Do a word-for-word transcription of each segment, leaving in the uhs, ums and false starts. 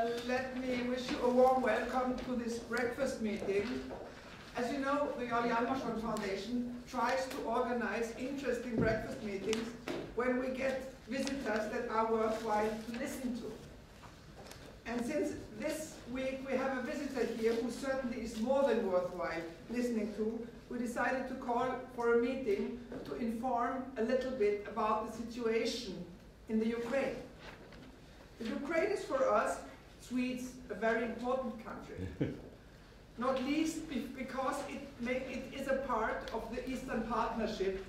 Uh, let me wish you a warm welcome to this breakfast meeting. As you know, the Janmaschon Foundation tries to organize interesting breakfast meetings when we get visitors that are worthwhile to listen to. And since this week we have a visitor here who certainly is more than worthwhile listening to, we decided to call for a meeting to inform a little bit about the situation in the Ukraine. The Ukraine is for us, Swedes, a very important country. Not least because it, make, it is a part of the Eastern Partnership,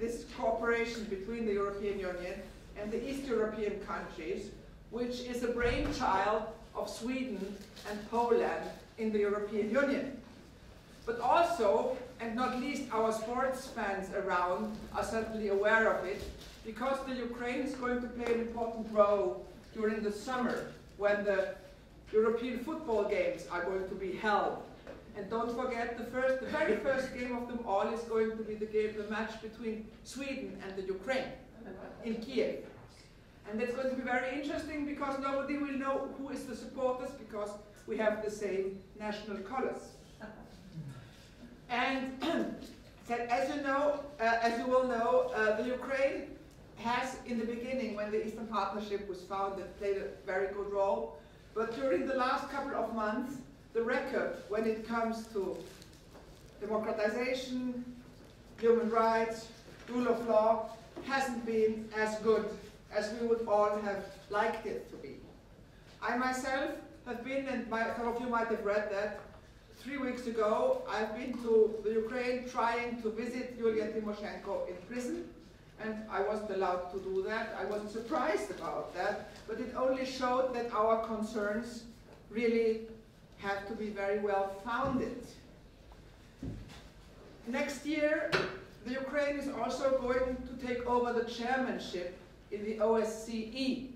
this cooperation between the European Union and the East European countries, which is a brainchild of Sweden and Poland in the European Union. But also, and not least our sports fans around are certainly aware of it, because the Ukraine is going to play an important role during the summer when the European football games are going to be held. And don't forget, the, first, the very first game of them all is going to be the game, the match between Sweden and the Ukraine in Kiev. And that's going to be very interesting because nobody will know who is the supporters because we have the same national colors. And as you know, uh, as you will know, uh, the Ukraine has in the beginning, when the Eastern Partnership was founded, played a very good role. But during the last couple of months, the record when it comes to democratization, human rights, rule of law, hasn't been as good as we would all have liked it to be. I myself have been, and my, some of you might have read that, three weeks ago, I've been to the Ukraine trying to visit Yulia Tymoshenko in prison. And I wasn't allowed to do that. I wasn't surprised about that, but it only showed that our concerns really have to be very well founded. Next year, the Ukraine is also going to take over the chairmanship in the O S C E.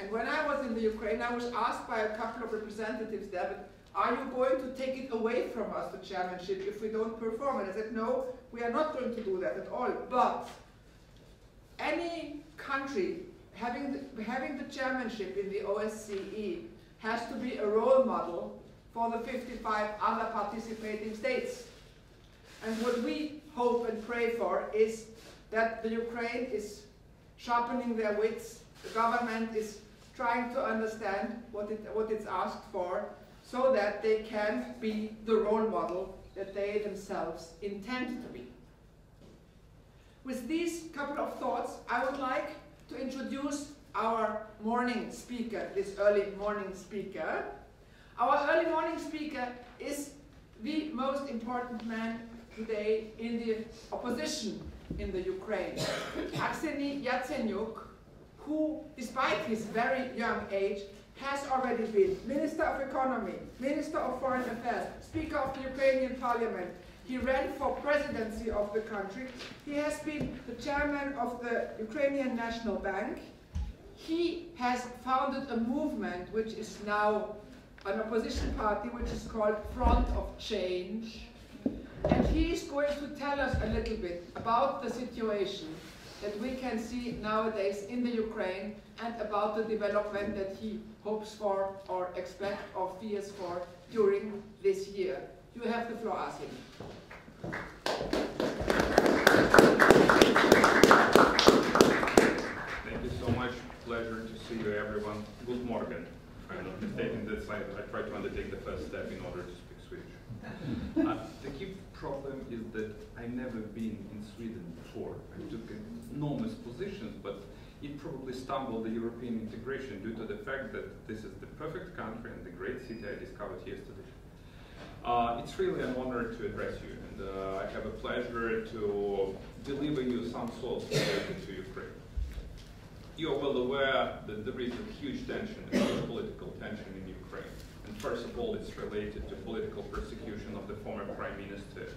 And when I was in the Ukraine, I was asked by a couple of representatives there, but are you going to take it away from us, the chairmanship, if we don't perform? And I said, no, we are not going to do that at all. But any country having the, having the chairmanship in the O S C E has to be a role model for the fifty-five other participating states. And what we hope and pray for is that the Ukraine is sharpening their wits, the government is trying to understand what, it, what it's asked for, so that they can be the role model that they themselves intend to be. With these couple of thoughts, I would like to introduce our morning speaker, this early morning speaker. Our early morning speaker is the most important man today in the opposition in the Ukraine, Arseniy Yatsenyuk, who, despite his very young age, has already been Minister of Economy, Minister of Foreign Affairs, Speaker of the Ukrainian Parliament. He ran for presidency of the country. He has been the chairman of the Ukrainian National Bank. He has founded a movement which is now an opposition party, which is called Front of Change. And he is going to tell us a little bit about the situation that we can see nowadays in the Ukraine and about the development that he hopes for or expects or fears for during this year. You have the floor, Arseniy. Thank you so much. Pleasure to see you, everyone. Good morning. I'm not mistaken that I, I try to undertake the first step in order to speak Swedish. Uh, the key problem is that I've never been in Sweden before. I took enormous positions, but it probably stumbled the European integration due to the fact that this is the perfect country and the great city I discovered yesterday. Uh, it's really an honor to address you, and uh, I have a pleasure to deliver you some thoughts related to Ukraine. You are well aware that there is a huge tension, a huge political tension in Ukraine. And first of all, it's related to political persecution of the former prime minister,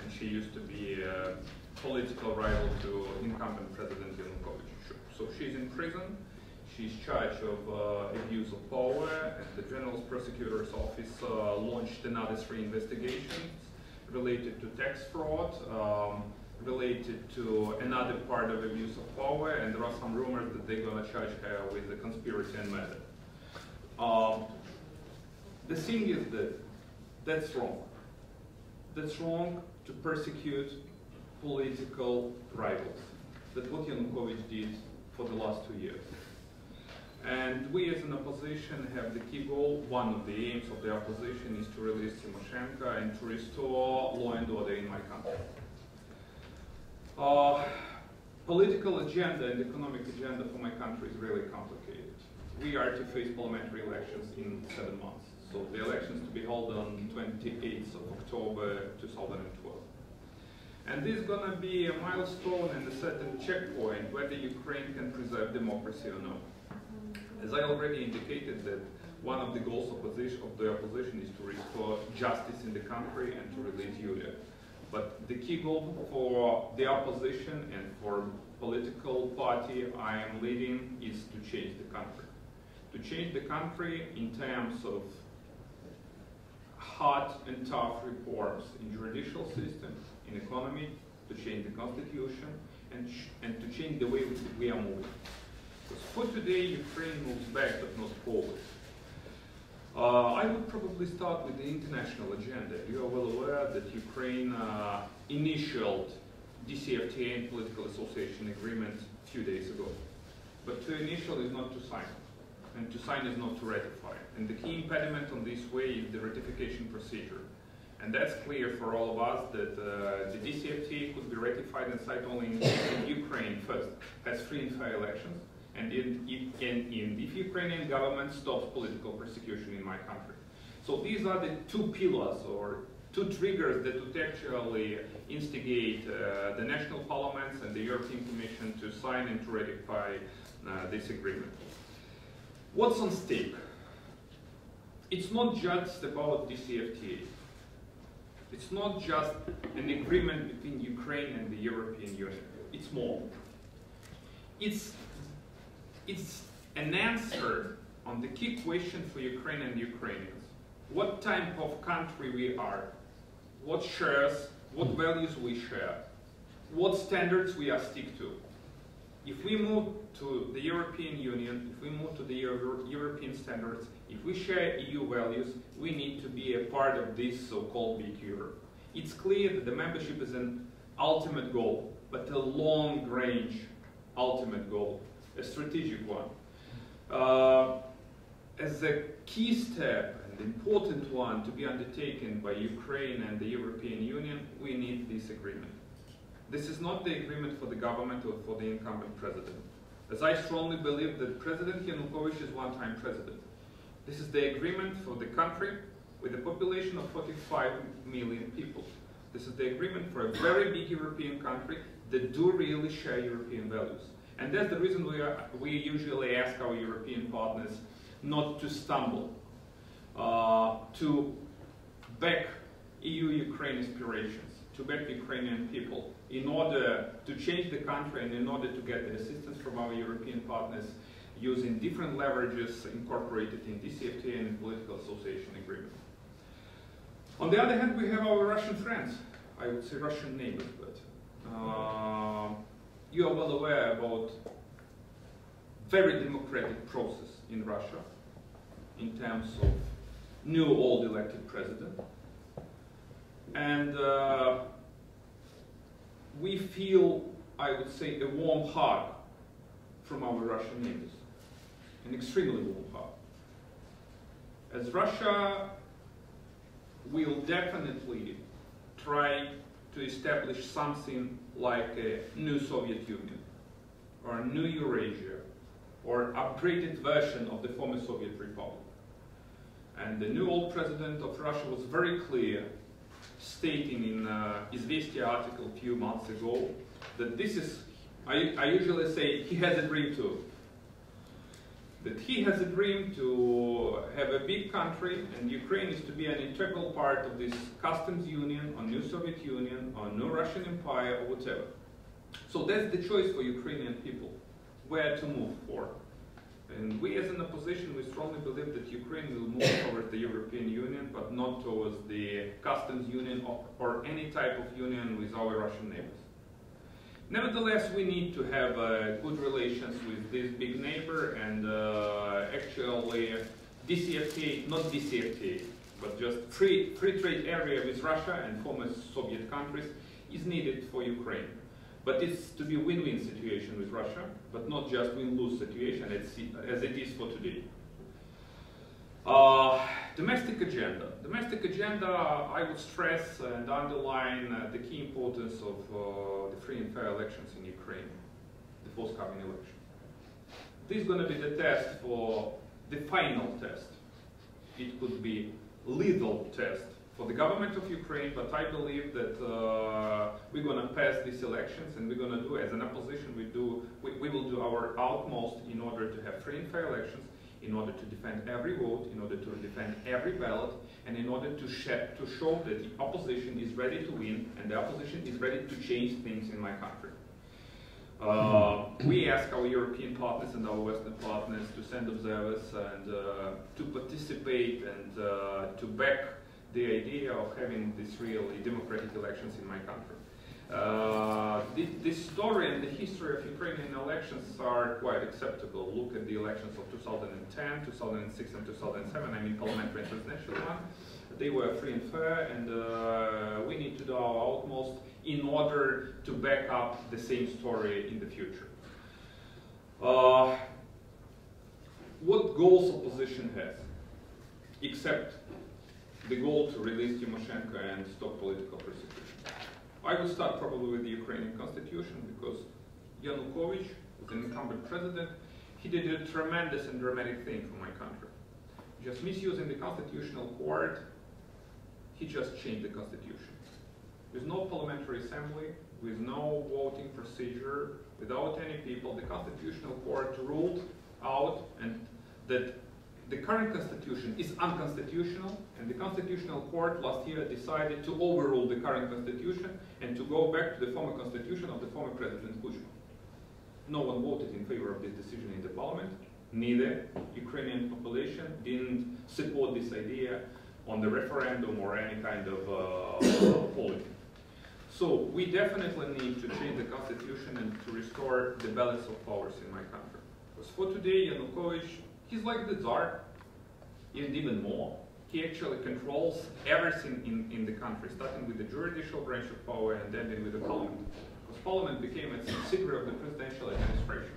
and she used to be a political rival to incumbent President Yanukovych. So she's in prison, she's charged of uh, abuse of power, and the General Prosecutor's Office uh, launched another three investigations related to tax fraud, um, related to another part of abuse of power, and there are some rumors that they're going to charge her with the conspiracy and murder. Um, the thing is that that's wrong. That's wrong to persecute political rivals. That's what Yanukovych did for the last two years. And we as an opposition have the key goal, one of the aims of the opposition is to release Tymoshenko and to restore law and order in my country. Uh, political agenda and economic agenda for my country is really complicated. We are to face parliamentary elections in seven months. So the elections to be held on twenty-eighth of October two thousand twelve. And this is going to be a milestone and a certain checkpoint whether Ukraine can preserve democracy or not. As I already indicated, that one of the goals of the opposition is to restore justice in the country and to release Yulia. But the key goal for the opposition and for political party I am leading is to change the country. To change the country in terms of hard and tough reforms in judicial system, in economy, to change the constitution, and, and to change the way we are moving. For today, Ukraine moves back but not forward. Uh, I would probably start with the international agenda. You are well aware that Ukraine uh, initialed D C F T A and political association agreement a few days ago. But to initial is not to sign, and to sign is not to ratify. And the key impediment on this way is the ratification procedure. And that's clear for all of us that uh, the D C F T A could be ratified and signed only in Ukraine first, has free and fair elections. And if, if, and, and if Ukrainian government stops political persecution in my country. So these are the two pillars or two triggers that would actually instigate uh, the national parliaments and the European Commission to sign and to ratify uh, this agreement. What's on stake? It's not just about D C F T A. It's not just an agreement between Ukraine and the European Union. It's more. It's It's an answer on the key question for Ukraine and Ukrainians. What type of country we are, what shares, what values we share, what standards we are stick to. If we move to the European Union, if we move to the Euro European standards, if we share E U values, we need to be a part of this so-called big Europe. It's clear that the membership is an ultimate goal, but a long-range ultimate goal. A strategic one. Uh, as a key step and important one to be undertaken by Ukraine and the European Union, we need this agreement. This is not the agreement for the government or for the incumbent president. As I strongly believe that President Yanukovych is one-time president. This is the agreement for the country with a population of forty-five million people. This is the agreement for a very big European country that do really share European values. And that's the reason we, are, we usually ask our European partners not to stumble, uh, to back E U-Ukraine aspirations, to back Ukrainian people in order to change the country and in order to get the assistance from our European partners using different leverages incorporated in D C F T A and political association agreement. On the other hand, we have our Russian friends. I would say Russian neighbors, but... Uh, You are well aware about very democratic process in Russia in terms of new old elected president. And uh, we feel, I would say, a warm hug from our Russian neighbors, an extremely warm hug. As Russia will definitely try to establish something like a new Soviet Union, or a new Eurasia, or upgraded version of the former Soviet Republic. And the new old president of Russia was very clear, stating in uh, Izvestia article a few months ago, that this is, I, I usually say, he has a dream too. That he has a dream to have a big country, and Ukraine is to be an integral part of this customs union, or new Soviet Union, or new Russian Empire, or whatever. So that's the choice for Ukrainian people, where to move for. And we as an opposition, we strongly believe that Ukraine will move towards the European Union, but not towards the customs union or, or any type of union with our Russian neighbors. Nevertheless, we need to have uh, good relations with this big neighbor and uh, actually D C F T A, not D C F T A, but just free, free trade area with Russia and former Soviet countries is needed for Ukraine. But it's to be a win-win situation with Russia, but not just win-lose situation as it is for today. Uh, domestic agenda. Domestic agenda, I would stress and underline uh, the key importance of uh, the free and fair elections in Ukraine, the forthcoming election. This is going to be the test for the final test. It could be lethal test for the government of Ukraine, but I believe that uh, we're going to pass these elections, and we're going to do, as an opposition, we, do, we, we will do our utmost in order to have free and fair elections, in order to defend every vote, in order to defend every ballot, and in order to, shed, to show that the opposition is ready to win, and the opposition is ready to change things in my country. Uh, we ask our European partners and our Western partners to send observers and uh, to participate and uh, to back the idea of having these really democratic elections in my country. Uh, the, the story and the history of Ukrainian elections are quite acceptable. Look at the elections of two thousand ten, two thousand six, and two thousand seven, I mean parliamentary and presidential one. They were free and fair, and uh, we need to do our utmost in order to back up the same story in the future. Uh, what goals opposition has, except the goal to release Tymoshenko and stop political persecution? I would start probably with the Ukrainian constitution, because Yanukovych, as an incumbent president, he did a tremendous and dramatic thing for my country. Just misusing the constitutional court, he just changed the constitution. With no parliamentary assembly, with no voting procedure, without any people, the constitutional court ruled out and that the current constitution is unconstitutional, and the constitutional court last year decided to overrule the current constitution and to go back to the former constitution of the former president Kuchma. No one voted in favor of this decision in the parliament. Neither Ukrainian population didn't support this idea on the referendum or any kind of uh, polling. So we definitely need to change the constitution and to restore the balance of powers in my country. Because for today, Yanukovych, he's like the Tsar, and even more. He actually controls everything in, in the country, starting with the judicial branch of power and ending with the parliament. Because parliament became a subsidiary of the presidential administration.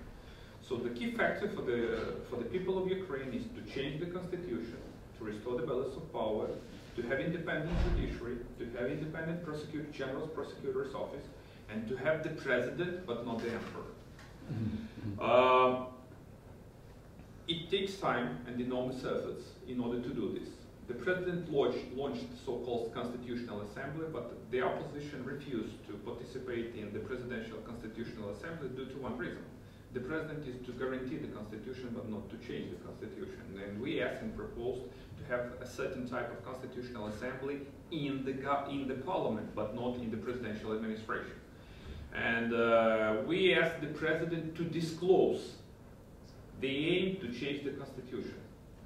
So the key factor for the, for the people of Ukraine is to change the constitution, to restore the balance of power, to have independent judiciary, to have independent prosecutor, general prosecutor's office, and to have the president, but not the emperor. Uh, It takes time and enormous efforts in order to do this. The president launched, launched the so-called Constitutional Assembly, but the opposition refused to participate in the Presidential Constitutional Assembly due to one reason. The president is to guarantee the constitution, but not to change the constitution. And we asked and proposed to have a certain type of Constitutional Assembly in the, in the parliament, but not in the presidential administration. And uh, we asked the president to disclose the aim to change the constitution.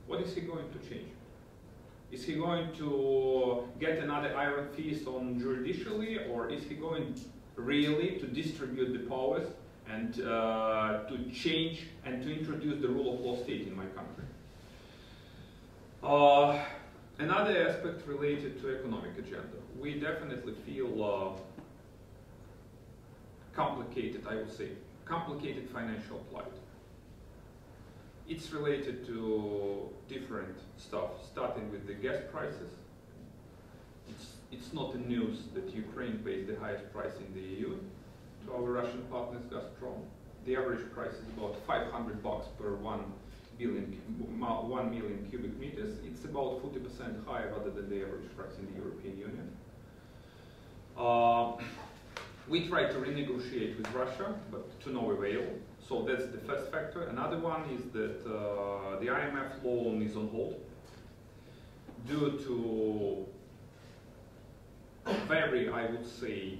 What is he going to change? Is he going to get another iron fist on judicially, or is he going really to distribute the powers and uh, to change and to introduce the rule of law state in my country? Uh, another aspect related to economic agenda. We definitely feel uh, complicated, I would say, complicated financial plight. It's related to different stuff, starting with the gas prices. It's, it's not the news that Ukraine pays the highest price in the E U to our Russian partners, Gazprom. The average price is about five hundred bucks per one, billion, one million cubic meters. It's about forty percent higher rather than the average price in the European Union. Uh, we try to renegotiate with Russia, but to no avail. So that's the first factor. Another one is that uh, the I M F loan is on hold due to very, I would say,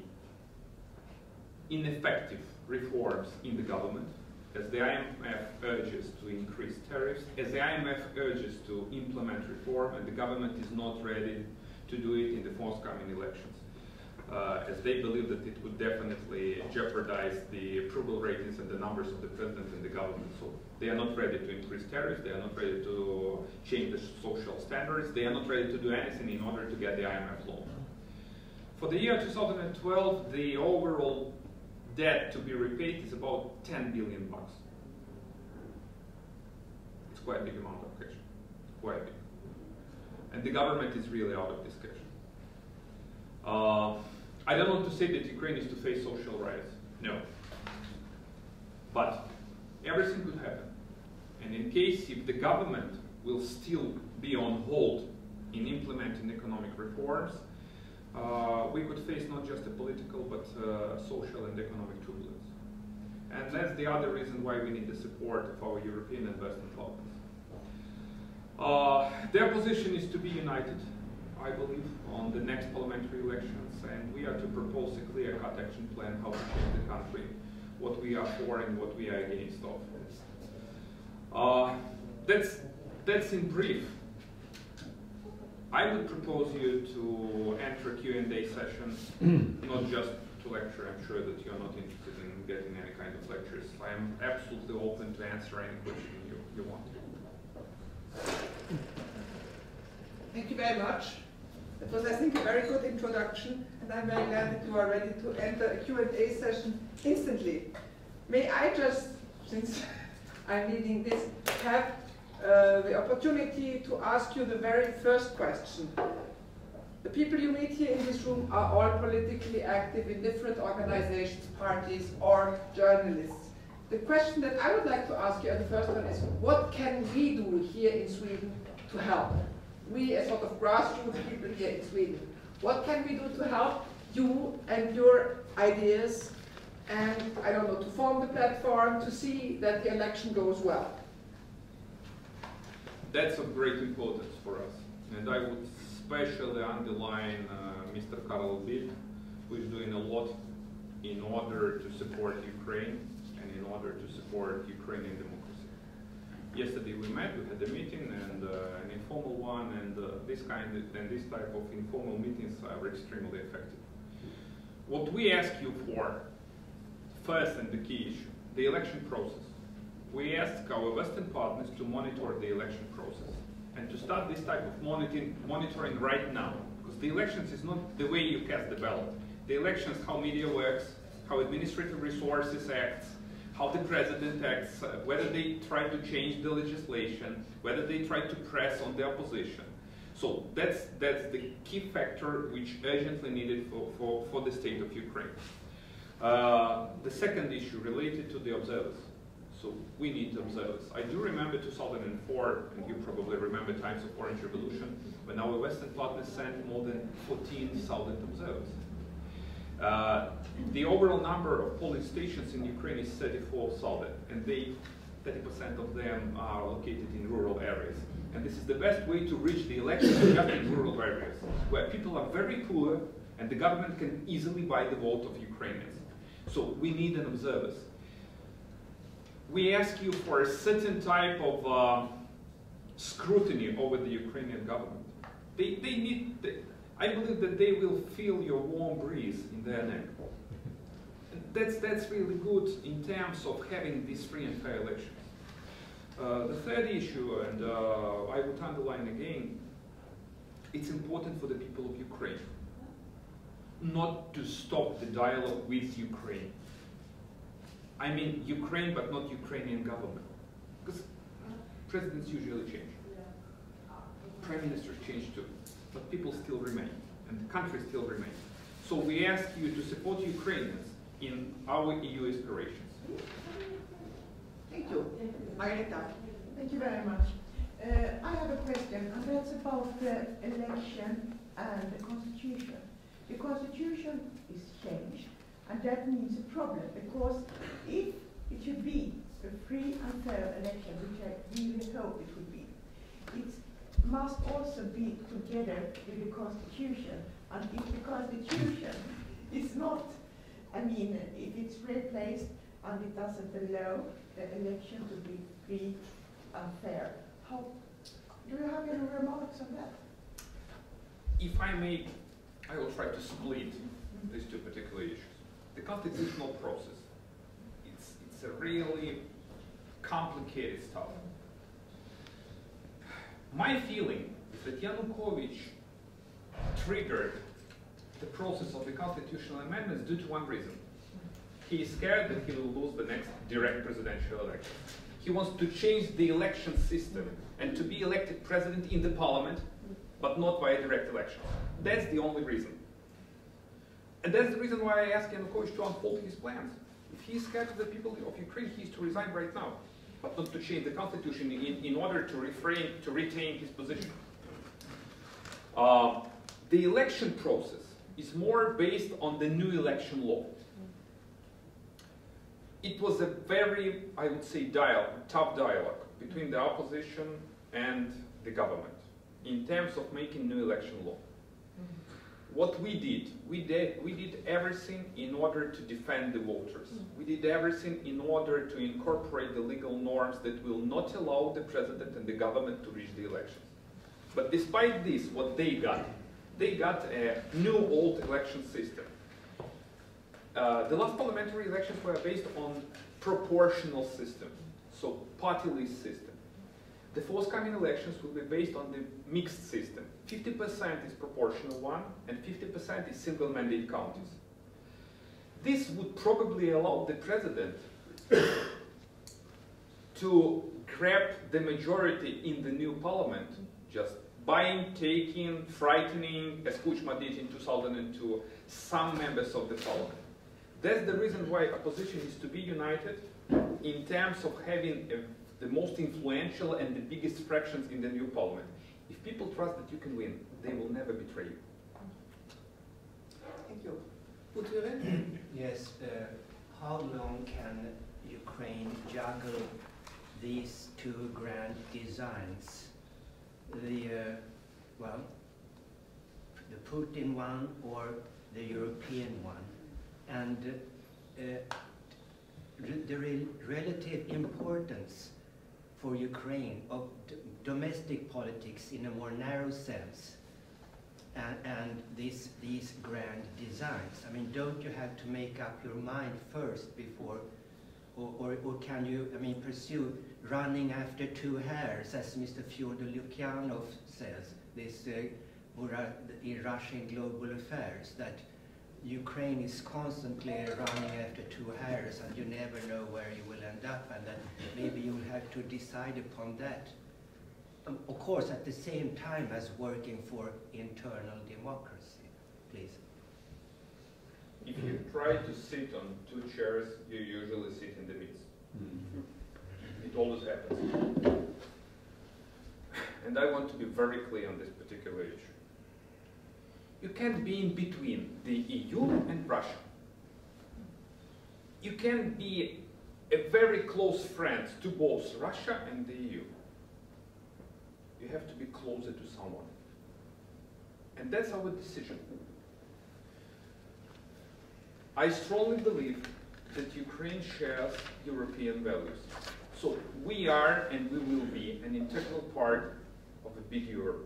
ineffective reforms in the government, as the I M F urges to increase tariffs, as the I M F urges to implement reform, and the government is not ready to do it in the forthcoming elections. uh, as they believe that it would definitely jeopardize the approval ratings and the numbers of the president and the government. So they are not ready to increase tariffs, they are not ready to change the social standards, they are not ready to do anything in order to get the I M F loan. For the year two thousand twelve, the overall debt to be repaid is about ten billion bucks. It's quite a big amount of cash, quite big. And the government is really out of this cash. Uh, I don't want to say that Ukraine is to face social riots, no. But everything could happen. And in case if the government will still be on hold in implementing economic reforms, uh, we could face not just a political but uh, social and economic turbulence. And that's the other reason why we need the support of our European and Western partners. Uh, their position is to be united, I believe, on the next parliamentary elections, and we are to propose a clear-cut action plan how to change the country, what we are for and what we are against of. Uh, that's, that's in brief. I would propose you to enter a Q and A session, not just to lecture. I'm sure that you're not interested in getting any kind of lectures. I am absolutely open to answer any question you, you want. Thank you very much. That was, I think, a very good introduction, and I'm very glad that you are ready to enter a Q and A session instantly. May I just, since I'm leading this, have uh, the opportunity to ask you the very first question. The people you meet here in this room are all politically active in different organizations, parties, or journalists. The question that I would like to ask you, and the first one is, what can we do here in Sweden to help? We, as sort of grassroots people here in Sweden, what can we do to help you and your ideas, and, I don't know, to form the platform, to see that the election goes well? That's of great importance for us. And I would especially underline uh, Mister Carl Bildt, who is doing a lot in order to support Ukraine, and in order to support Ukrainian democracy. Yesterday we met, we had a meeting, and uh, an informal one, and uh, this kind of, and this type of informal meetings are extremely effective. What we ask you for, first and the key issue, the election process. We ask our Western partners to monitor the election process and to start this type of monitoring, monitoring right now, because the elections is not the way you cast the ballot. The elections, how media works, how administrative resources acts, how the president acts, uh, whether they try to change the legislation, whether they try to press on the opposition. So that's, that's the key factor which urgently needed for, for, for the state of Ukraine. Uh, the second issue related to the observers. So we need observers. I do remember two thousand four, and you probably remember times of Orange Revolution, when our Western partners sent more than fourteen thousand observers. Uh, the overall number of polling stations in Ukraine is thirty-four thousand, and they, thirty percent of them are located in rural areas. And this is the best way to reach the election, just in rural areas, where people are very poor, and the government can easily buy the vote of Ukrainians. So we need an observer. We ask you for a certain type of uh, scrutiny over the Ukrainian government. They, they need... They, I believe that they will feel your warm breeze in their neck. That's, that's really good in terms of having these free and fair elections. Uh, the third issue, and uh, I would underline again, it's important for the people of Ukraine not to stop the dialogue with Ukraine. I mean Ukraine, but not Ukrainian government. Because presidents usually change. Prime ministers change too. But people still remain, and the country still remains. So we ask you to support Ukrainians in our E U aspirations. Thank you. Margareta. Thank you very much. Uh, I have a question, and that's about the election and the constitution. The constitution is changed, and that means a problem, because if it should be a free and fair election, which I really hope it would be, it's must also be together with the Constitution. And if the Constitution is not, I mean, if it's replaced and it doesn't allow the election to be free and fair, how, do you have any remarks on that? If I may, I will try to split these two particular issues. The constitutional process, it's, it's a really complicated stuff. My feeling is that Yanukovych triggered the process of the constitutional amendments due to one reason. He is scared that he will lose the next direct presidential election. He wants to change the election system and to be elected president in the parliament, but not by a direct election. That's the only reason. And that's the reason why I asked Yanukovych to unfold his plans. If he's scared of the people of Ukraine, he is to resign right now, but not to change the constitution in, in order to refrain, to retain his position. Uh, the election process is more based on the new election law. It was a very, I would say, dialogue, tough dialogue between the opposition and the government in terms of making new election law. What we did, we did, we did everything in order to defend the voters. We did everything in order to incorporate the legal norms that will not allow the president and the government to reach the elections. But despite this, what they got, they got a new old election system. Uh, the last parliamentary elections were based on proportional system, so party list system. The forthcoming elections will be based on the mixed system. fifty percent is proportional one, and fifty percent is single mandate counties. This would probably allow the president to grab the majority in the new parliament, just buying, taking, frightening, as Kuchma did in two thousand two, some members of the parliament. That's the reason why opposition is to be united in terms of having a the most influential and the biggest fractions in the new parliament. If people trust that you can win, they will never betray you. Thank you. Yes, uh, how long can Ukraine juggle these two grand designs? The, uh, well, the Putin one or the European one? And uh, the re relative importance for Ukraine of d domestic politics in a more narrow sense, and, and this, these grand designs. I mean, don't you have to make up your mind first before, or, or, or can you, I mean, pursue running after two hares, as Mister Fyodor Lukyanov says, this uh, in Russian global affairs, that Ukraine is constantly running after two hares and you never know where you will end up, and then maybe you'll have to decide upon that. Um, of course, at the same time as working for internal democracy, please. If you try to sit on two chairs, you usually sit in the midst. Mm-hmm. It always happens. And I want to be very clear on this particular issue. You can't be in between the E U and Russia. You can be a very close friend to both Russia and the E U. You have to be closer to someone. And that's our decision. I strongly believe that Ukraine shares European values. So we are and we will be an integral part of a big Europe.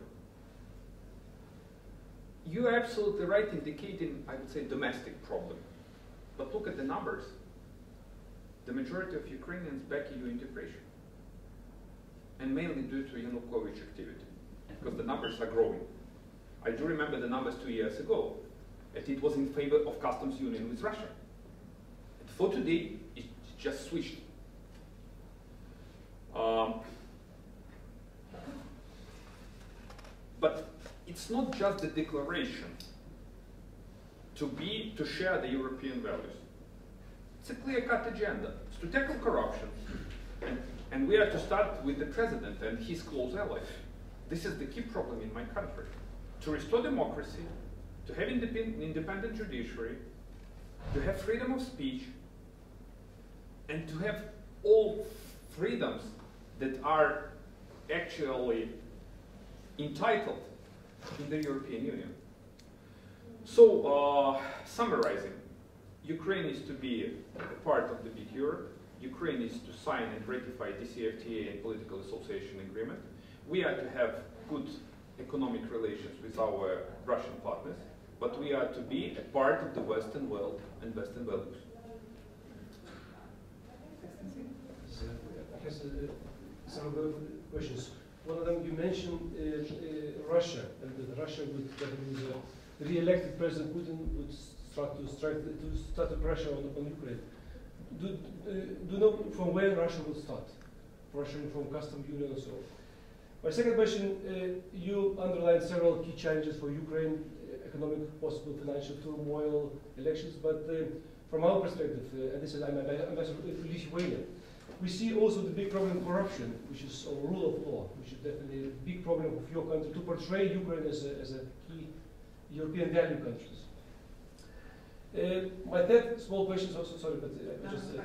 You are absolutely right indicating, I would say, domestic problem. But look at the numbers. The majority of Ukrainians back E U integration. And mainly due to Yanukovych activity, because the numbers are growing. I do remember the numbers two years ago, and it was in favor of customs union with Russia. And for today, it just switched. Um, but it's not just the declaration to be, to share the European values. It's a clear-cut agenda. It's to tackle corruption. And, and we are to start with the president and his close allies. This is the key problem in my country. To restore democracy, to have independent, independent judiciary, to have freedom of speech, and to have all freedoms that are actually entitled in the European Union. So, uh, summarizing, Ukraine is to be a part of the big Europe. Ukraine is to sign and ratify D C F T A and political association agreement. We are to have good economic relations with our Russian partners, but we are to be a part of the Western world and Western values. So, I guess uh, some of the questions. One of them you mentioned uh, uh, Russia, and that Russia would, that uh, re-elected President Putin would start to strike to start a pressure on, on Ukraine. Do uh, do you know from where Russia will start? Russia from custom union and so on. My second question: uh, you underlined several key challenges for Ukraine, economic, possible financial turmoil, elections. But uh, from our perspective, uh, and this is I'm ambassador to Lithuania, we see also the big problem of corruption, which is or rule of law, which is definitely a big problem of your country to portray Ukraine as a, as a key European value countries. Uh, my third small question is also sorry, but uh, just uh,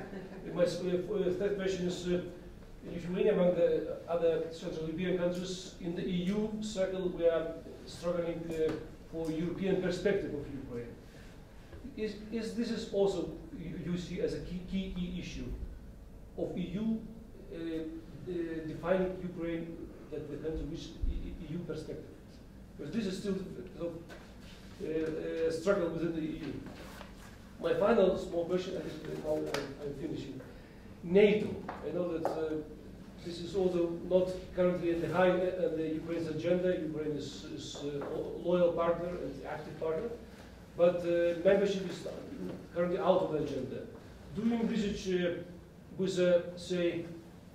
my uh, third question is. Uh, Lithuania, among the other Central European countries in the E U circle, we are struggling uh, for European perspective of Ukraine. Is, is this is also you, you see as a key, key key issue of E U uh, uh, defining Ukraine that the country which E U perspective? Because this is still a uh, uh, struggle within the E U. My final small question, and now I'm finishing. NATO. I know that uh, this is also not currently at the high uh, the Ukraine's agenda. Ukraine is, is a loyal partner and active partner, but uh, membership is currently out of the agenda. Do you envisage, uh, with uh, say,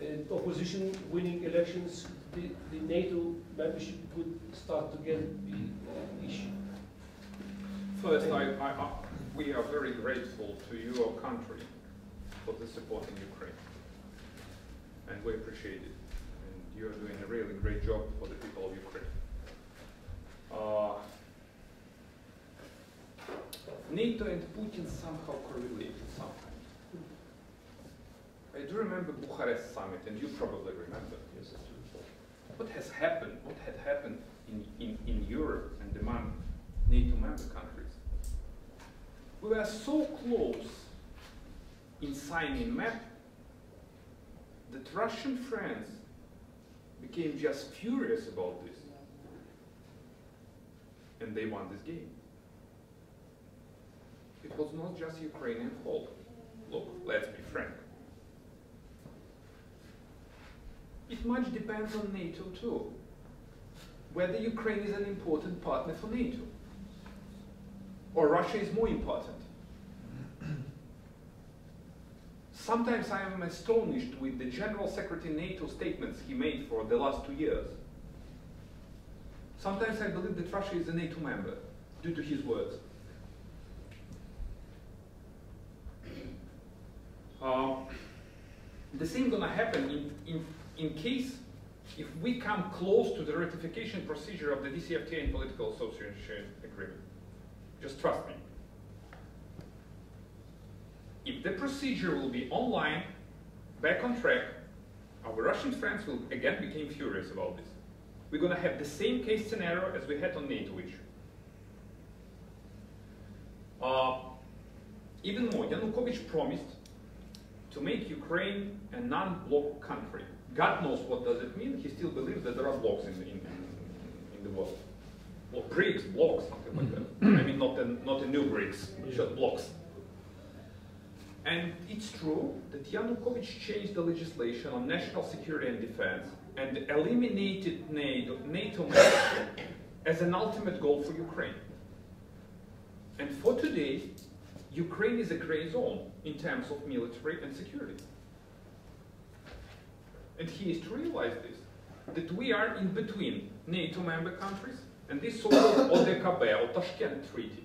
uh, opposition winning elections, the, the NATO membership would start to get an issue? First, I, I, I, we are very grateful to your country for the support in Ukraine, and we appreciate it. And you're doing a really great job for the people of Ukraine. Uh, NATO and Putin somehow correlated sometimes. I do remember Bucharest summit, and you probably remember. Yes, I do. What has happened? What had happened in, in, in Europe and among NATO member countries? We were so close in signing M A P, that Russian friends became just furious about this, and they won this game. It was not just Ukrainian fault. Look, let's be frank. It much depends on NATO too, whether Ukraine is an important partner for NATO, or Russia is more important. Sometimes I am astonished with the General Secretary NATO statements he made for the last two years. Sometimes I believe that Russia is a NATO member, due to his words. Uh, the same gonna happen in, in, in case if we come close to the ratification procedure of the D C F T A and Political Association Agreement. Just trust me. If the procedure will be online, back on track, our Russian friends will again become furious about this. We're going to have the same case scenario as we had on NATO issue. Uh, even more, Yanukovych promised to make Ukraine a non-bloc country. God knows what does it mean. He still believes that there are blocks in the, in, in the world. Or bricks, blocks, something like that. I mean, not a, not a new bricks, just blocks. And it's true that Yanukovych changed the legislation on national security and defense and eliminated NATO, NATO membership as an ultimate goal for Ukraine. And for today, Ukraine is a gray zone in terms of military and security. And he is to realize this, that we are in between NATO member countries and this so-called O D K B, or Tashkent Treaty.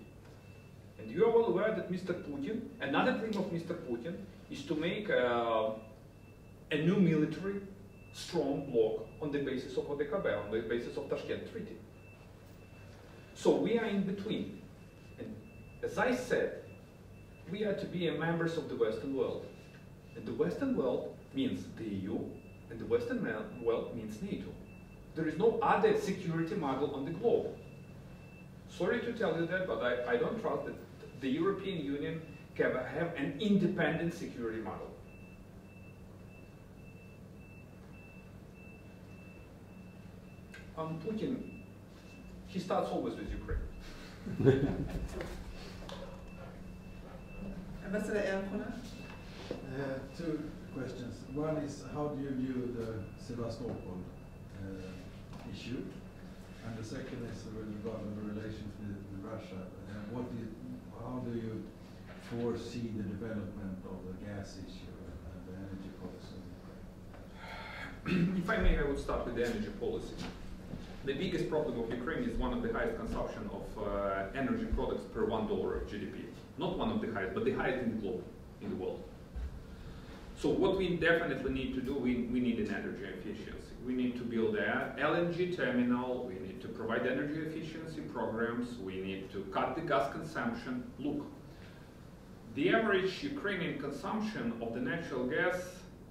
And you are well aware that Mister Putin, another dream of Mister Putin, is to make uh, a new military strong bloc on the basis of O D K B, on the basis of Tashkent Treaty. So we are in between. And as I said, we are to be members of the Western world. And the Western world means the E U, and the Western world means NATO. There is no other security model on the globe. Sorry to tell you that, but I, I don't trust that the European Union can have an independent security model. Um, Putin, he starts always with Ukraine. Ambassador Erpona? Uh, two questions. One is, how do you view the Sevastopol uh, issue? And the second is with regard to the relations with, with Russia. And what is, how do you foresee the development of the gas issue and the energy policy in Ukraine? If I may, I would start with the energy policy. The biggest problem of Ukraine is one of the highest consumption of uh, energy products per one dollar of G D P. Not one of the highest, but the highest in the globe, in the world. So what we definitely need to do, we, we need an energy efficiency. We need to build an L N G terminal, we need to provide energy efficiency programs, we need to cut the gas consumption. Look, the average Ukrainian consumption of the natural gas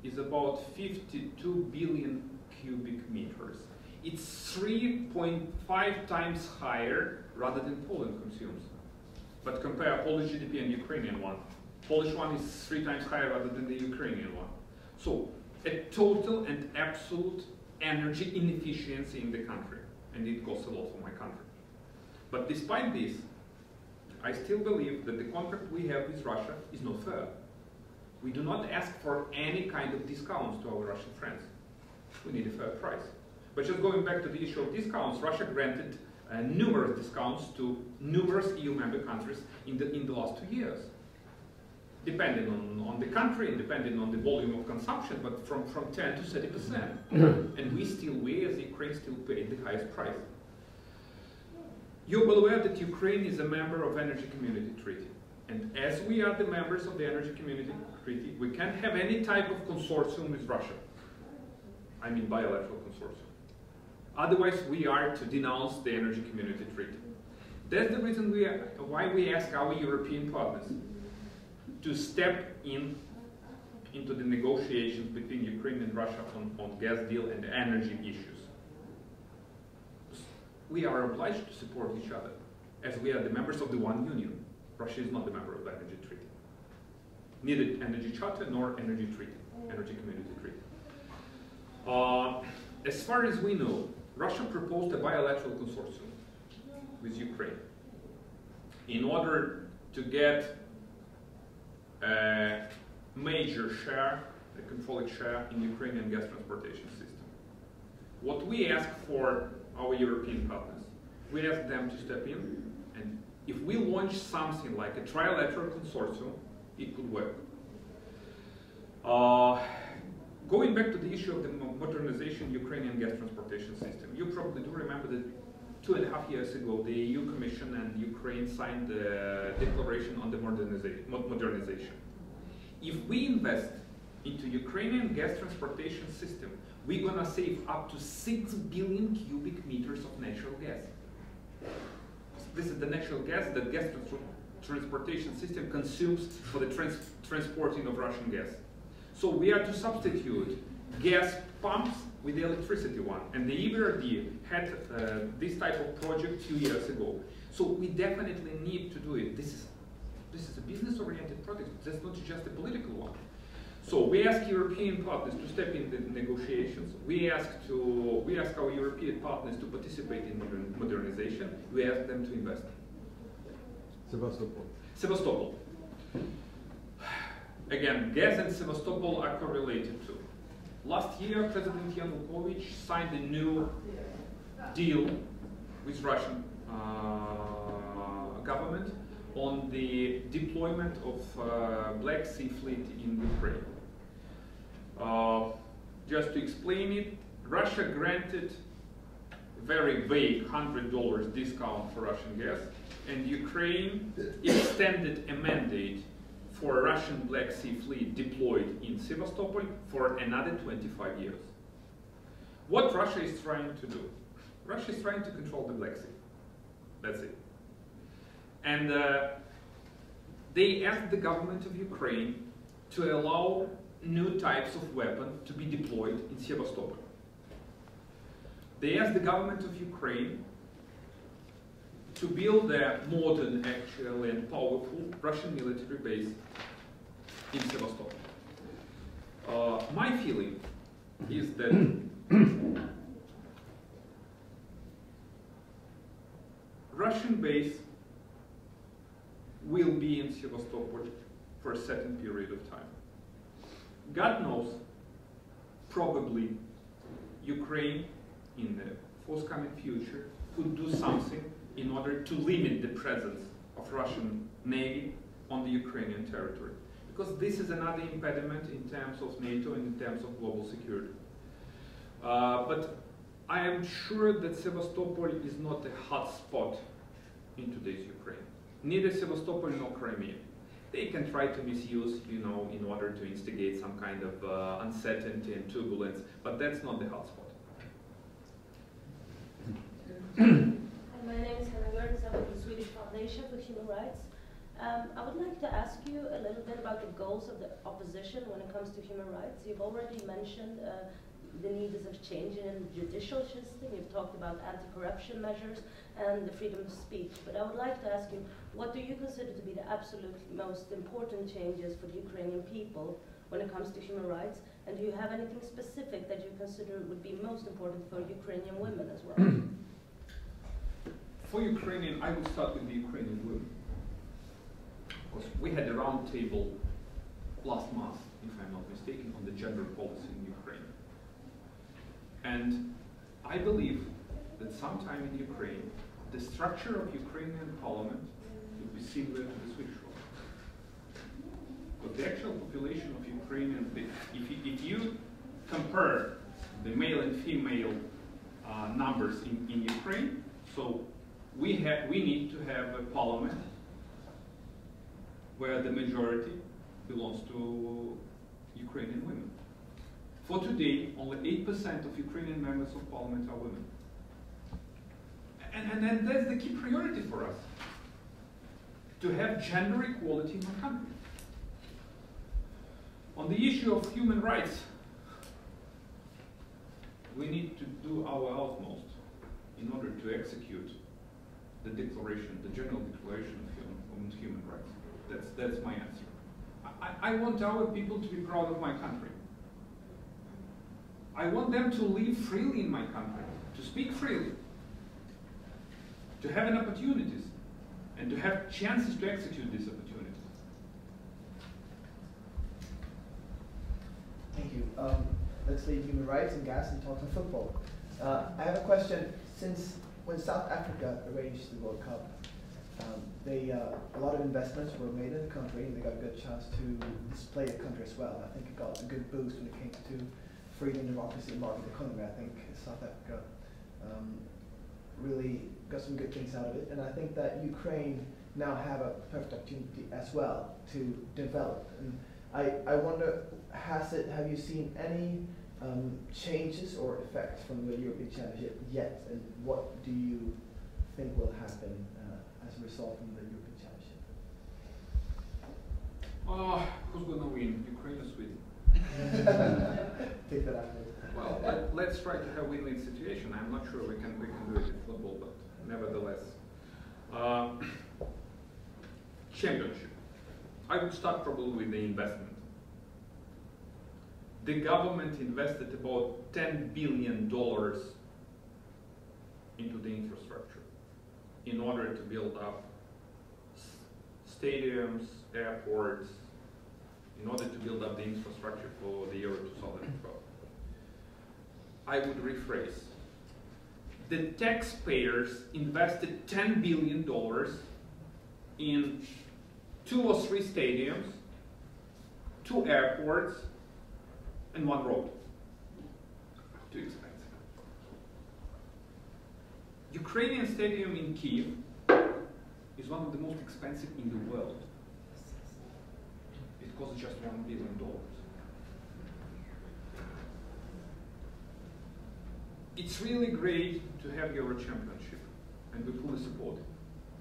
is about fifty-two billion cubic meters. It's three point five times higher rather than Poland consumes. But compare Polish G D P and Ukrainian one. Polish one is three times higher rather than the Ukrainian one. So a total and absolute energy inefficiency in the country. And it costs a lot for my country. But despite this, I still believe that the contract we have with Russia is not fair. We do not ask for any kind of discounts to our Russian friends. We need a fair price. But just going back to the issue of discounts, Russia granted uh, numerous discounts to numerous E U member countries in the, in the last two years. Depending on, on the country, depending on the volume of consumption, but from, from ten to thirty percent. And we still, we as Ukraine still pay the highest price. You're well aware that Ukraine is a member of Energy Community Treaty. And as we are the members of the Energy Community Treaty, we can't have any type of consortium with Russia. I mean bilateral consortium. Otherwise, we are to denounce the Energy Community Treaty. That's the reason we are, why we ask our European partners to step in into the negotiations between Ukraine and Russia on, on gas deal and energy issues. We are obliged to support each other, as we are the members of the one union. Russia is not a member of the Energy Treaty. Neither Energy Charter nor Energy Treaty, Energy Community Treaty. Uh, as far as we know, Russia proposed a bilateral consortium with Ukraine in order to get a major share, a controlling share in Ukrainian gas transportation system. What we ask for our European partners, we ask them to step in, and if we launch something like a trilateral consortium, it could work. Uh, going back to the issue of the modernization of Ukrainian gas transportation system, you probably do remember that two and a half years ago, the E U Commission and Ukraine signed the declaration on the modernization. If we invest into Ukrainian gas transportation system, we're going to save up to six billion cubic meters of natural gas. This is the natural gas that gas trans transportation system consumes for the trans transporting of Russian gas. So we are to substitute gas pumps with the electricity one. And the E B R D had uh, this type of project two years ago. So we definitely need to do it. This is, this is a business-oriented project. That's not just a political one. So we ask European partners to step in the negotiations. We ask, to, we ask our European partners to participate in modern, modernization. We ask them to invest. Sevastopol. Sevastopol. Again, gas and Sevastopol are correlated too. Last year, President Yanukovych signed a new deal with Russian uh, government on the deployment of uh, Black Sea Fleet in Ukraine. Uh, just to explain it, Russia granted a very vague one hundred dollar discount for Russian gas, and Ukraine extended a mandate for a Russian Black Sea Fleet deployed in Sevastopol for another twenty-five years. What Russia is trying to do? Russia is trying to control the Black Sea. That's it. And uh, they asked the government of Ukraine to allow new types of weapons to be deployed in Sevastopol. They asked the government of Ukraine to build a modern, actually, and powerful Russian military base in Sevastopol. Uh, my feeling is that Russian base will be in Sevastopol for a second period of time. God knows, probably Ukraine in the forthcoming future could do something in order to limit the presence of Russian Navy on the Ukrainian territory. Because this is another impediment in terms of NATO and in terms of global security. Uh, but I am sure that Sevastopol is not a hot spot in today's Ukraine. Neither Sevastopol nor Crimea. They can try to misuse, you know, in order to instigate some kind of uh, uncertainty and turbulence, but that's not the hot spot. My name is Hannah Gertz. I'm with the Swedish Foundation for Human Rights. Um, I would like to ask you a little bit about the goals of the opposition when it comes to human rights. You've already mentioned uh, the needs of change in the judicial system. You've talked about anti-corruption measures and the freedom of speech. But I would like to ask you, what do you consider to be the absolute most important changes for the Ukrainian people when it comes to human rights? And do you have anything specific that you consider would be most important for Ukrainian women as well? For Ukrainian, I will start with the Ukrainian women. We had a round table last month, if I'm not mistaken, on the gender policy in Ukraine. And I believe that sometime in Ukraine, the structure of Ukrainian parliament will be similar to the Swedish one. But the actual population of Ukrainian, if you, if you compare the male and female uh, numbers in, in Ukraine, so we, have, we need to have a parliament where the majority belongs to Ukrainian women. For today, only eight percent of Ukrainian members of parliament are women. And, and, and that's the key priority for us, to have gender equality in our country. On the issue of human rights, we need to do our utmost in order to execute the declaration, the General Declaration of Human, human Rights. That's, that's my answer. I, I want our people to be proud of my country. I want them to live freely in my country, to speak freely, to have an opportunities, and to have chances to execute these opportunities. Thank you. Um, let's leave human rights and gas and talk on football. Uh, I have a question. Since when South Africa arranged the World Cup, Um, they, uh, a lot of investments were made in the country, and they got a good chance to display the country as well. I think it got a good boost when it came to freedom, democracy, and market economy. I think South Africa um, really got some good things out of it. And I think that Ukraine now have a perfect opportunity as well to develop. And I, I wonder, has it, have you seen any um, changes or effects from the European Championship yet? And what do you think will happen as a result from the European Championship? Uh, who's going to win, Ukraine or Sweden? Take that out. Well, let, let's try to have a win-win situation. I'm not sure we can, we can do it in football, but nevertheless. Uh, championship. I would start probably with the investment. The government invested about ten billion dollars into the infrastructure in order to build up stadiums, airports, in order to build up the infrastructure for the year two thousand twelve. I would rephrase. The taxpayers invested ten billion dollars in two or three stadiums, two airports, and one road. Too expensive. Ukrainian stadium in Kyiv is one of the most expensive in the world. It costs just one billion dollars. It's really great to have Euro Championship, and we fully support it.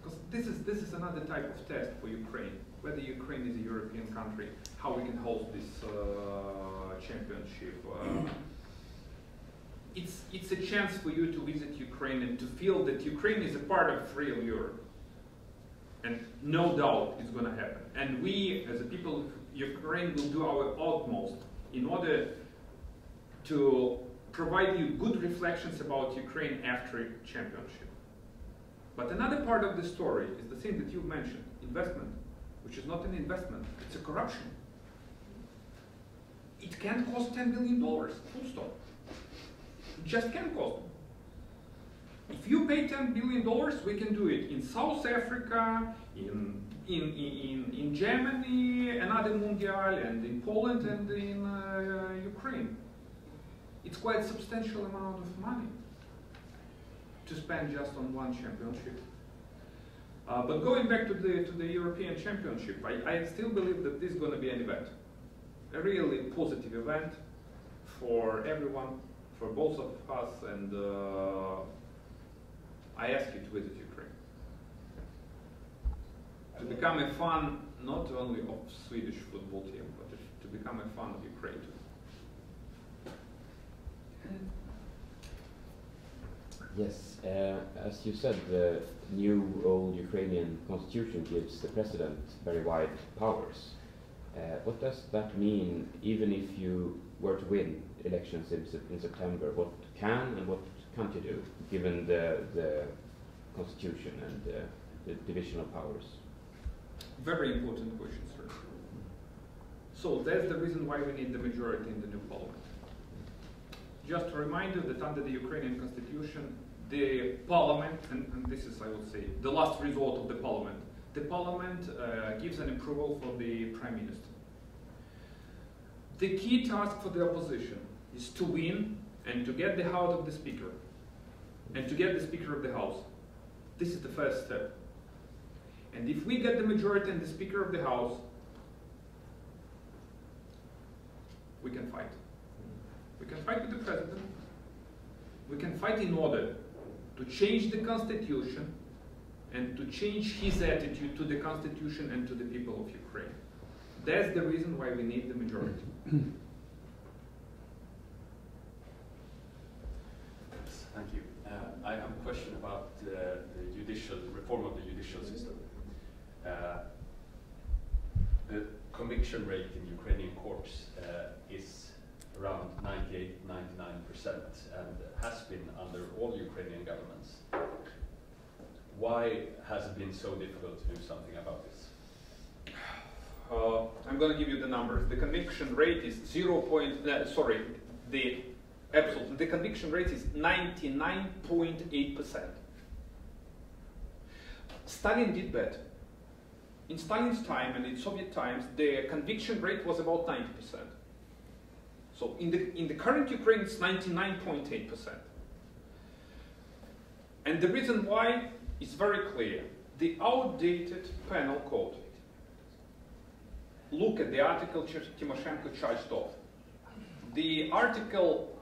Because this is this is another type of test for Ukraine, whether Ukraine is a European country, how we can hold this uh, championship. Uh, It's, it's a chance for you to visit Ukraine and to feel that Ukraine is a part of real Europe. And no doubt it's going to happen. And we, as a people of Ukraine, will do our utmost in order to provide you good reflections about Ukraine after championship. But another part of the story is the thing that you mentioned, investment, which is not an investment, it's a corruption. It can cost ten billion dollars, full stop. It just can cost. If you pay ten billion dollars, we can do it in South Africa, in in in in Germany, another Mundial, and in Poland and in uh, Ukraine. It's quite a substantial amount of money to spend just on one championship. Uh, but going back to the to the European Championship, I, I still believe that this is going to be an event, a really positive event for everyone, for both of us, and. Uh, I ask you to visit Ukraine, to become a fan not only of Swedish football team, but to become a fan of Ukraine too. Yes, uh, as you said, the new old Ukrainian constitution gives the president very wide powers. Uh, what does that mean, even if you were to win elections in, in September? What can and what can't you do, given the, the constitution and the, the division of powers? Very important question, sir. So that's the reason why we need the majority in the new parliament. Just a reminder that under the Ukrainian constitution, the parliament, and, and this is, I would say, the last resort of the parliament, the parliament uh, gives an approval for the prime minister. The key task for the opposition is to win and to get the heart of the speaker, and to get the speaker of the house. This is the first step. And if we get the majority and the speaker of the house, we can fight. We can fight with the president. We can fight in order to change the constitution and to change his attitude to the constitution and to the people of Ukraine. That's the reason why we need the majority. Thank you. Uh, I have a question about uh, the judicial reform of the judicial system. Uh, the conviction rate in Ukrainian courts uh, is around ninety-eight, ninety-nine percent, and has been under all Ukrainian governments. Why has it been so difficult to do something about this? Uh, I'm going to give you the numbers. The conviction rate is zero point. Uh, sorry, the. Absolutely. The conviction rate is ninety-nine point eight percent. Stalin did that. In Stalin's time and in Soviet times, the conviction rate was about ninety percent. So in the, in the current Ukraine, it's ninety-nine point eight percent. And the reason why is very clear. The outdated penal code. Look at the article Tymoshenko charged off. The article,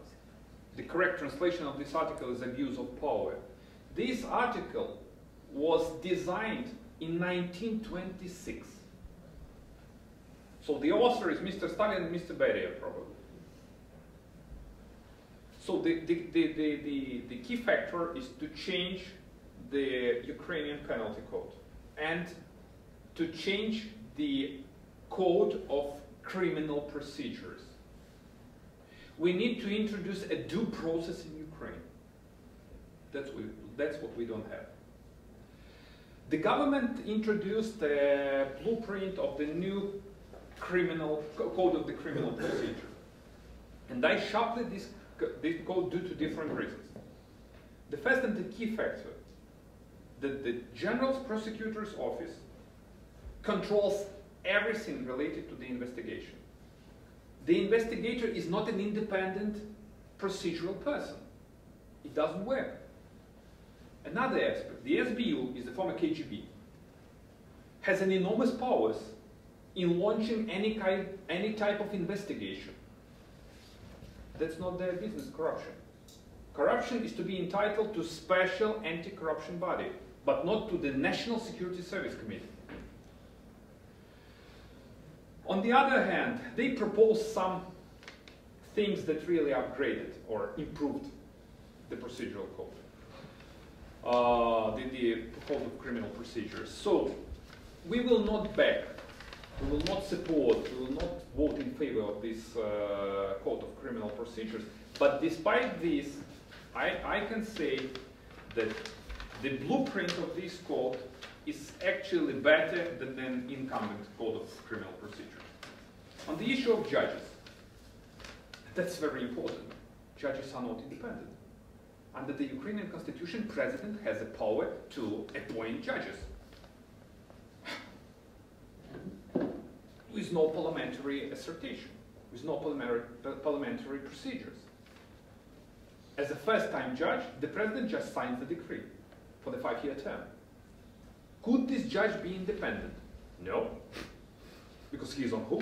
the correct translation of this article is abuse of power. This article was designed in nineteen twenty-six. So the author is Mister Stalin and Mister Beria, probably. So the, the, the, the, the, the key factor is to change the Ukrainian penalty code and to change the code of criminal procedures. We need to introduce a due process in Ukraine. That's what, that's what we don't have. The government introduced a blueprint of the new criminal code of the criminal procedure. And I sharpened this, this code due to different reasons. The first and the key factor, that the General Prosecutor's Office controls everything related to the investigation. The investigator is not an independent procedural person. It doesn't work. Another aspect, the S B U is the former K G B, has an enormous powers in launching any kind, any type of investigation. That's not their business, corruption. Corruption is to be entitled to special anti-corruption body, but not to the National Security Service Committee. On the other hand, they proposed some things that really upgraded or improved the procedural code, uh, the, the code of criminal procedures. So we will not back, we will not support, we will not vote in favor of this uh, code of criminal procedures. But despite this, I, I can say that The blueprint of this code is actually better than an incumbent code of criminal procedure. On the issue of judges, that's very important. Judges are not independent. Under the Ukrainian constitution, president has the power to appoint judges with no parliamentary assertion, with no parliamentary, parliamentary procedures. As a first-time judge, the president just signs the decree for the five-year term. Could this judge be independent? No, because he is on who?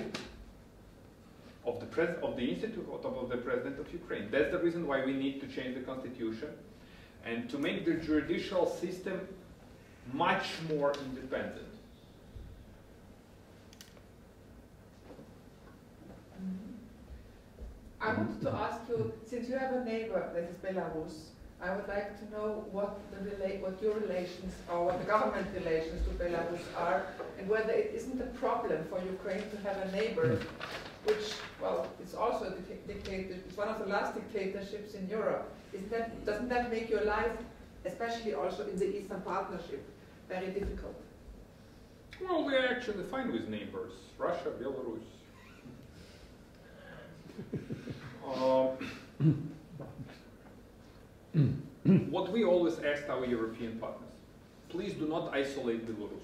Of the, pres of the institute of the president of Ukraine. That's the reason why we need to change the constitution and to make the judicial system much more independent. I wanted to ask you, since you have a neighbor that is Belarus, I would like to know what, the rela what your relations or what the government relations to Belarus are, and whether it isn't a problem for Ukraine to have a neighbor which, well, it's also a dictator, it's one of the last dictatorships in Europe. Isn't that, doesn't that make your life, especially also in the Eastern Partnership, very difficult? Well, we are actually fine with neighbors, Russia, Belarus. Um, what we always asked our European partners, please do not isolate Belarus.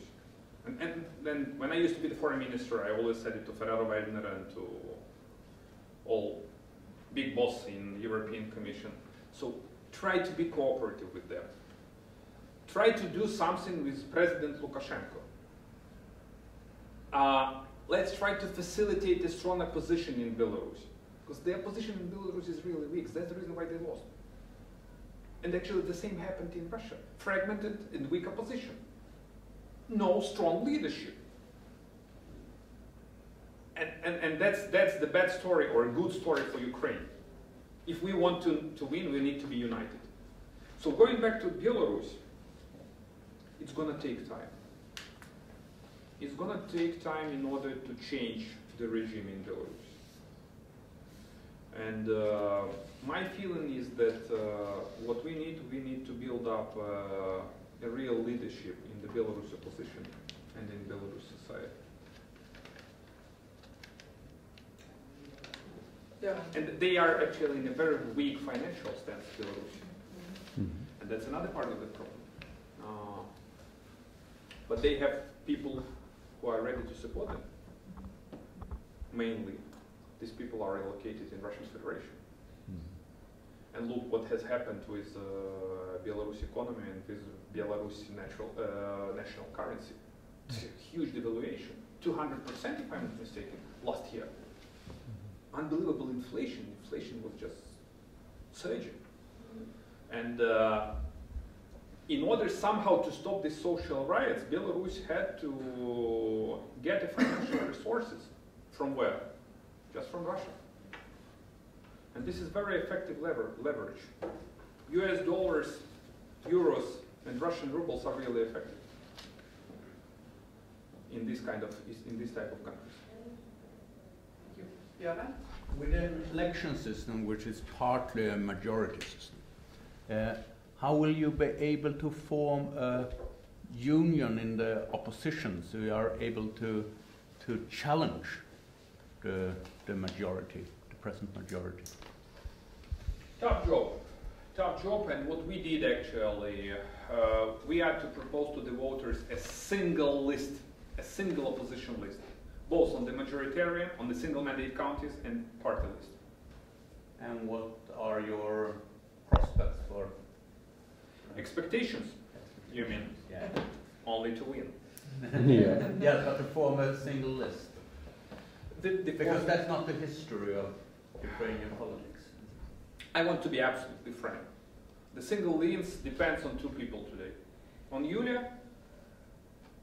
And, and then when I used to be the foreign minister, I always said it to Ferrero-Waldner and to all big boss in European Commission. So try to be cooperative with them. Try to do something with President Lukashenko. Uh, let's try to facilitate a strong opposition in Belarus. Because their position in Belarus is really weak. That's the reason why they lost. And actually the same happened in Russia. Fragmented and weak opposition. No strong leadership. And, and, and that's, that's the bad story or a good story for Ukraine. If we want to, to win, we need to be united. So going back to Belarus, it's going to take time. It's going to take time in order to change the regime in Belarus. And uh, my feeling is that uh, what we need, we need to build up uh, a real leadership in the Belarus opposition and in Belarus society. Yeah. And they are actually in a very weak financial stance, Belarus. Mm-hmm. And that's another part of the problem. Uh, but they have people who are ready to support them, mainly. These people are relocated in Russian Federation. Mm-hmm. And look what has happened with uh, Belarus economy and with Belarus natural, uh, national currency. It's a huge devaluation, two hundred percent if I'm not mistaken, last year. Mm-hmm. Unbelievable inflation. Inflation was just surging. Mm-hmm. And uh, in order somehow to stop these social riots, Belarus had to get the financial resources from where? Just from Russia. And this is very effective lever leverage. U S dollars, euros, and Russian rubles are really effective in this kind of in this type of countries. Thank you. Jovan? With an election system which is partly a majority system, uh, how will you be able to form a union in the opposition so you are able to to challenge The, the majority, the present majority? Tough job. Tough job, and what we did actually, uh, we had to propose to the voters a single list, a single opposition list, both on the majoritarian, on the single mandate counties, and party list. And what are your prospects for? Expectations, you mean? Yeah. Only to win. Yeah. Yeah, but to form a single list. The, the because that's not the history of Ukrainian politics. I want to be absolutely frank. The single list depends on two people today. On Yulia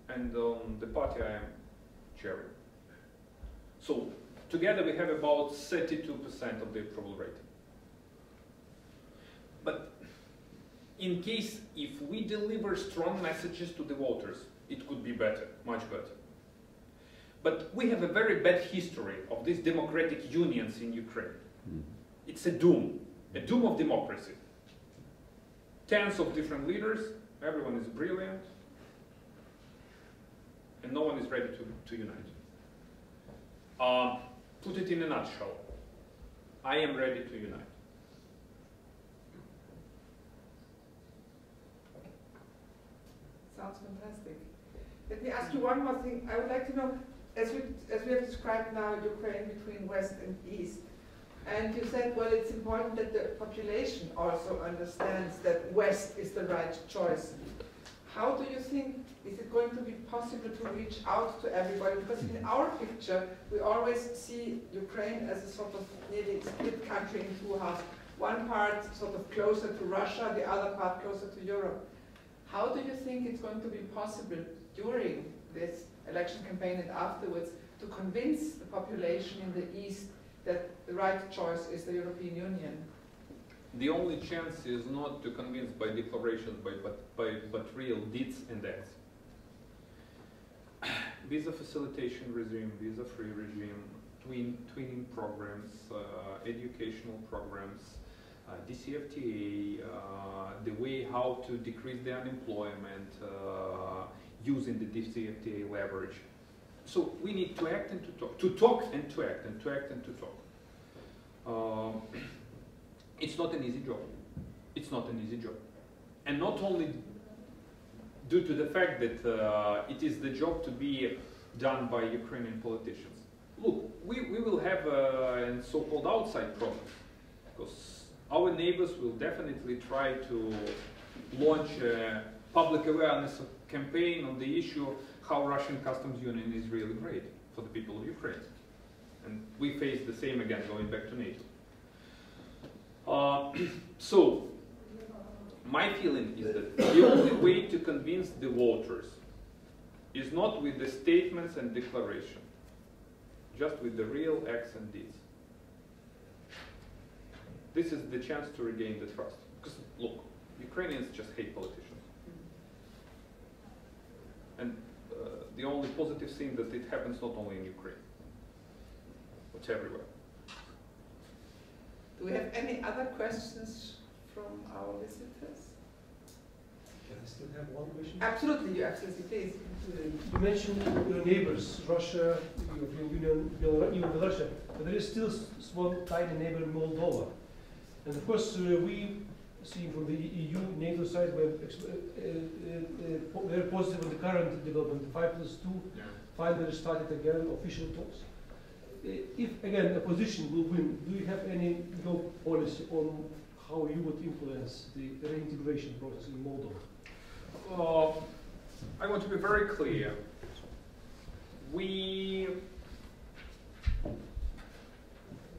and on the party I am chairing. So together we have about thirty-two percent of the approval rate. But in case if we deliver strong messages to the voters, it could be better, much better. But we have a very bad history of these democratic unions in Ukraine. Mm. It's a doom, a doom of democracy. Tens of different leaders, everyone is brilliant, and no one is ready to, to unite. Uh, put it in a nutshell, I am ready to unite. Sounds fantastic. Let me ask you one more thing. I would like to know, as we, as we have described now, Ukraine between West and East, and you said, well, it's important that the population also understands that West is the right choice. How do you think, is it going to be possible to reach out to everybody? Because in our picture, we always see Ukraine as a sort of nearly split country in two halves. One part sort of closer to Russia, the other part closer to Europe. How do you think it's going to be possible during this election campaign and afterwards to convince the population in the East that the right choice is the European Union? The only chance is not to convince by declarations, by, but, by, but real deeds and acts. Visa facilitation regime, visa-free regime, twin, twinning programs, uh, educational programs, uh, D C F T A, uh, the way how to decrease the unemployment uh, using the D C F T A leverage. So we need to act and to talk, to talk and to act, and to act and to talk. Uh, It's not an easy job. It's not an easy job. And not only due to the fact that uh, it is the job to be done by Ukrainian politicians. Look, we, we will have a, a so-called outside problem, because our neighbors will definitely try to launch a public awareness campaign on the issue how Russian customs union is really great for the people of Ukraine. And we face the same again going back to NATO. Uh, so, my feeling is that the only way to convince the voters is not with the statements and declaration, just with the real acts and deeds. This is the chance to regain the trust. Because, look, Ukrainians just hate politicians. And uh, the only positive thing that it happens not only in Ukraine, but everywhere. Do we have any other questions from our visitors? Can I still have one question? Absolutely, you absolutely, please. You mentioned your neighbors, Russia, European Union, Belarus, but there is still a small, tiny neighbor, Moldova. And of course, uh, we, seeing from the E U, NATO side, we're uh, uh, very positive on the current development, the five plus two, yeah. Finally started again, official talks. If, again, the opposition will win, do you have any no policy on how you would influence the reintegration process in Moldova? Uh, I want to be very clear. We,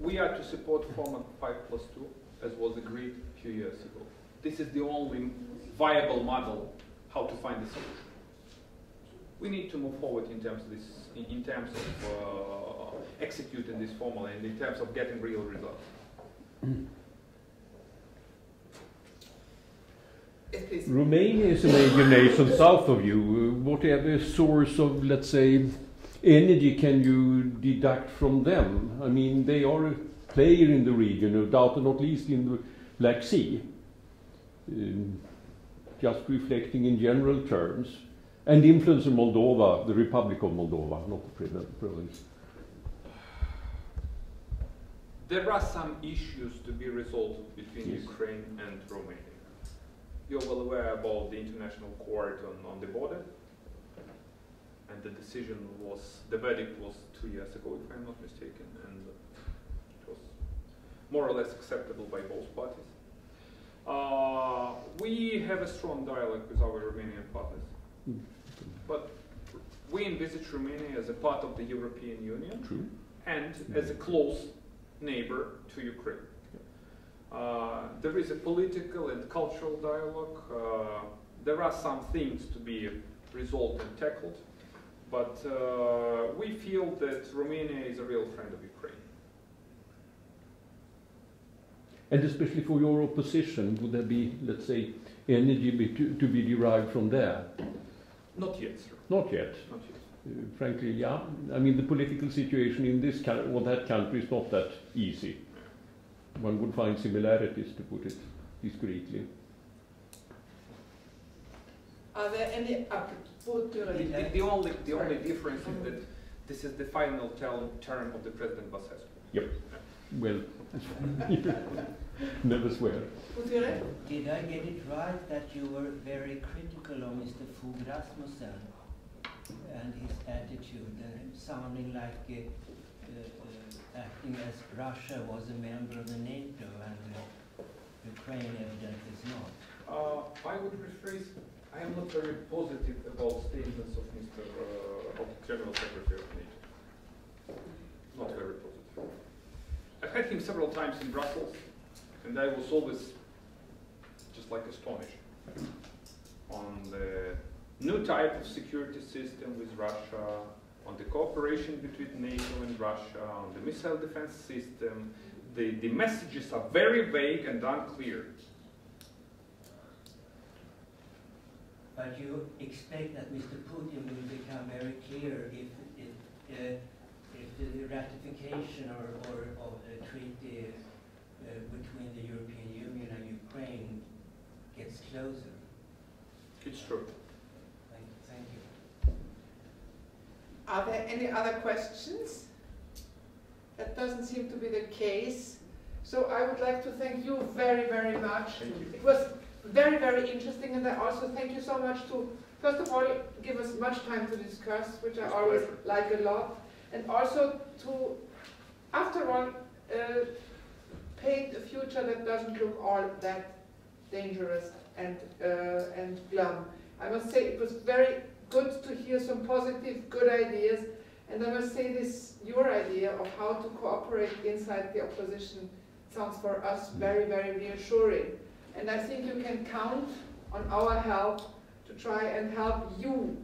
we are to support format five plus two, as was agreed a few years ago. This is the only viable model how to find a solution. We need to move forward in terms of, this, in terms of uh, executing this formula and in terms of getting real results. Romania is a major nation south of you. Whatever source of, let's say, energy can you deduct from them? I mean, they are a player in the region, no doubt, and not least in the Black Sea. Um, just reflecting in general terms. And influence in Moldova, the Republic of Moldova, not the province. There are some issues to be resolved between yes. Ukraine and Romania. You're well aware about the international court on, on the border, and the decision was, the verdict was two years ago, if I'm not mistaken, and it was more or less acceptable by both parties. Uh, we have a strong dialogue with our Romanian partners, mm. but we envisage Romania as a part of the European Union True. and yeah. as a close neighbor to Ukraine. Uh, there is a political and cultural dialogue. Uh, there are some things to be resolved and tackled, but uh, we feel that Romania is a real friend of Ukraine. And especially for your opposition, would there be, let's say, energy be to, to be derived from there? Not yet, sir. Not yet. Not yet. Uh, frankly, yeah. I mean, the political situation in this country, or that country, is not that easy. One would find similarities, to put it discreetly. Are there any opportunities? The, the, the only, the only difference is that this is the final term, term of the President Basescu. Yep. Well, never swear. Did I get it right that you were very critical of Mister Fogh Rasmussen and his attitude, uh, sounding like uh, uh, acting as Russia was a member of the NATO and uh, Ukraine evidently is not? Uh, I would rephrase, I am not very positive about statements of Mister Uh, of General Secretary of NATO. Not very positive. I've had him several times in Brussels, and I was always just like astonished on the new type of security system with Russia, on the cooperation between NATO and Russia, on the missile defense system. The, the messages are very vague and unclear. But you expect that Mister Putin will become very clear if, if uh, the ratification or, or of the treaty uh, between the European Union and Ukraine gets closer. It's true. Thank you. Thank you. Are there any other questions? That doesn't seem to be the case. So I would like to thank you very, very much. Thank you. It was very, very interesting, and I also thank you so much to, first of all, give us much time to discuss, which I always like a lot. And also to, after all, uh, paint a future that doesn't look all that dangerous and, uh, and glum. I must say it was very good to hear some positive, good ideas, and I must say this, your idea of how to cooperate inside the opposition sounds for us very, very reassuring. And I think you can count on our help to try and help you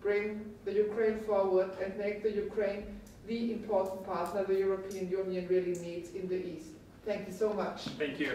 bring the Ukraine forward and make the Ukraine the important partner the European Union really needs in the East. Thank you so much. Thank you.